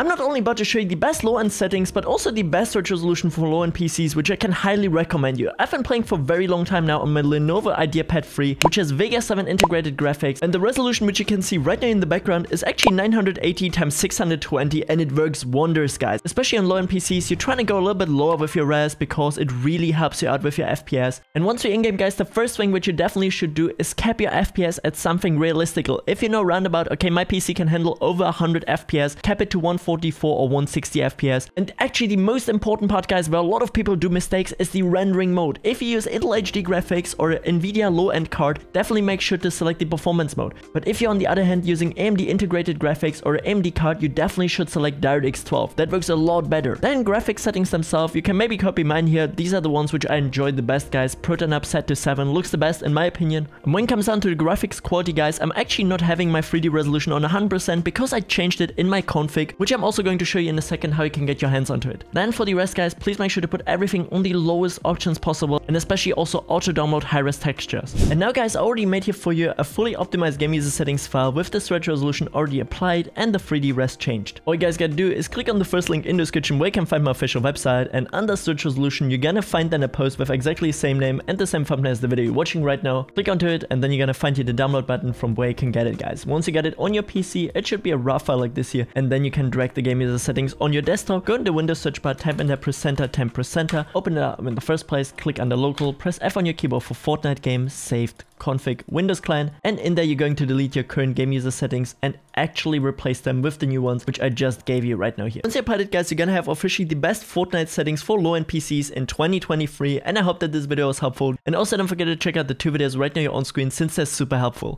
I'm not only about to show you the best low-end settings, but also the best search resolution for low-end PCs, which I can highly recommend you. I've been playing for a very long time now on my Lenovo IdeaPad 3, which has Vega 7 integrated graphics, and the resolution which you can see right now in the background is actually 980 × 620, and it works wonders, guys. Especially on low-end PCs, you're trying to go a little bit lower with your res because it really helps you out with your FPS. And once you're in-game, guys, the first thing which you definitely should do is cap your FPS at something realistic. If you know roundabout, okay, my PC can handle over 100 FPS, cap it to 144 or 160 FPS. And actually, the most important part, guys, where a lot of people do mistakes is the rendering mode. If you use Intel HD graphics or an NVIDIA low-end card, definitely make sure to select the performance mode. But if you're on the other hand using AMD integrated graphics or an AMD card, you definitely should select DirectX 12. That works a lot better. Then graphics settings themselves, you can maybe copy mine here. These are the ones which I enjoyed the best, guys. Proton up set to 7 looks the best in my opinion. And when it comes down to the graphics quality, guys, I'm actually not having my 3D resolution on 100% because I changed it in my config, which I'm also going to show you in a second how you can get your hands onto it. Then for the rest, guys, please make sure to put everything on the lowest options possible, and especially also auto download high-res textures. And now, guys, I already made here for you a fully optimized game user settings file with the stretch resolution already applied and the 3D res changed. All you guys gotta do is click on the first link in the description where you can find my official website, and under stretch resolution you're gonna find then a post with exactly the same name and the same thumbnail as the video you're watching right now. Click onto it and then you're gonna find here the download button from where you can get it, guys. Once you get it on your PC, it should be a raw file like this here, and then you can drag the game user settings on your desktop, go into the Windows search bar, type in the %appdata%, open it up in the first place, click under local, press F on your keyboard for Fortnite game, saved, config, Windows client, and in there you're going to delete your current game user settings and actually replace them with the new ones which I just gave you right now here. Once you applied it, guys, you're gonna have officially the best Fortnite settings for low-end PCs in 2023, and I hope that this video was helpful. And also don't forget to check out the two videos right now on screen since they're super helpful.